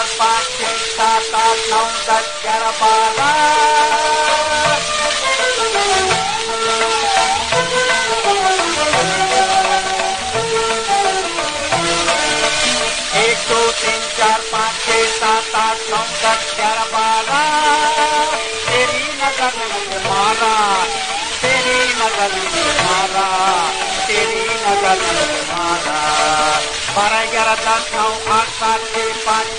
बारह ग्यारह दस नौ आठ सात छः पाँच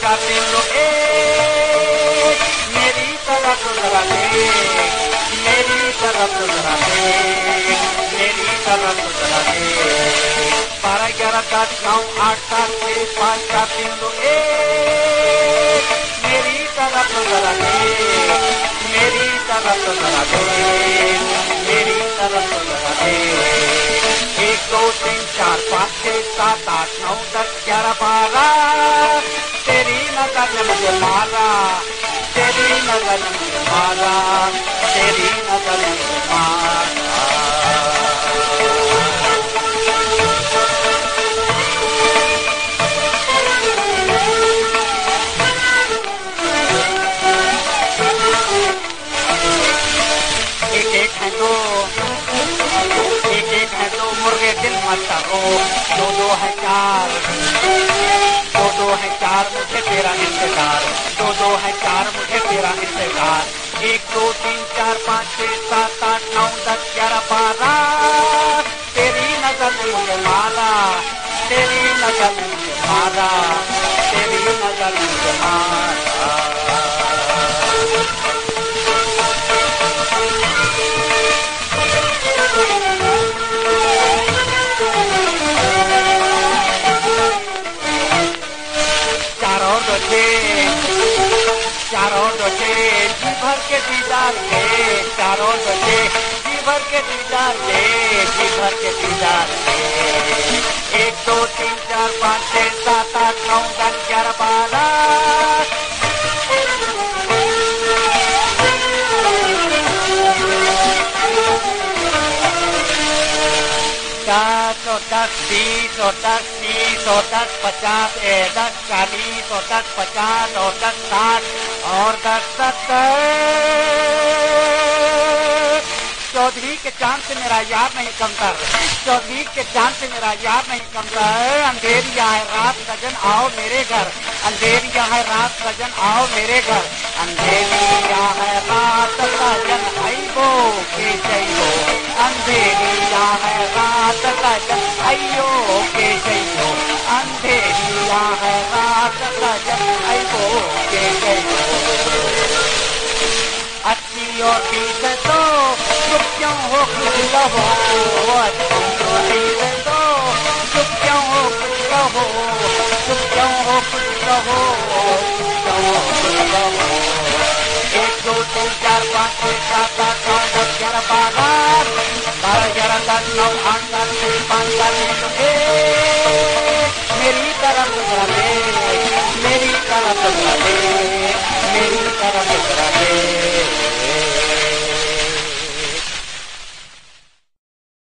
चार तीन दो एक। मेरी तरफ तो जरा देख, मेरी तरफ तो जरा देख, मेरी तरफ तो जरा देख। बारह ग्यारह दस नौ आठ सात छः पाँच चार तीन दो एक। मेरी तरफ तो जरा देख, मेरी तरफ तो जरा देख, मेरी तरफ तो जरा देख। एक दो तीन चार पाँच छः सात आठ नौ दस ग्यारह बारह। तेरी नजर ने मुझे मारा, तेरी नजर ने मुझे मारा, तेरी नजर ने मुझे मारा। एक एक है दो, मुर्गे दिल मत करो। दो दो है चार, दो दो है चार, मुझे तेरा इंतजार। दो दो है चार, मुझे तेरा इंतजार। एक दो तीन चार पाँच छः सात आठ नौ दस ग्यारह बारह। तेरी नजर ने मुझे मारा, तेरी नजर ने मुझे मारा, तेरी नजर ने मुझे मारा। चारों डोजे जी भर के दीदार दे, चारों डोजे जी भर के दीदार दे, जी भर के दीदार दे। एक दो तीन चार पाँच छः सात आठ नौ दस ग्यारह बारह। दस और दस बीस और दस तीस और दस पचास दस चालीस और दस पचास और दस साठ और दस सत्तर। चौधरी के चांद से मेरा यार नहीं कमतर, चौधरी के चांद से मेरा यार नहीं कमतर। अंधेरिया है रात सजन आओ मेरे घर, अंधेरिया है रात सजन आओ मेरे घर, अंधेरिया है रात सजन आई गो के जइयो, अंधेरिया है रात सजन आइयो के जइयो, अंधेरिया है रात सजन आई गो के जइयो। अच्छी और बीस तो चुप क्यों हो खुश रहो, अच्छी और बीस तो चुप क्यों हो खुश रहो, चुप क्यों हो खुश रहो, चुप क्यों हो खुश रहो। एक दो तीन चार पाँच छः सात आठ नौ दस ग्यारह बारह। बारह ग्यारह दस नौ आठ सात छः पाँच चार तीन। मेरी तरफ तो जरा देख, मेरी तरफ तो जरा देख, मेरी तरफ तो जरा देख।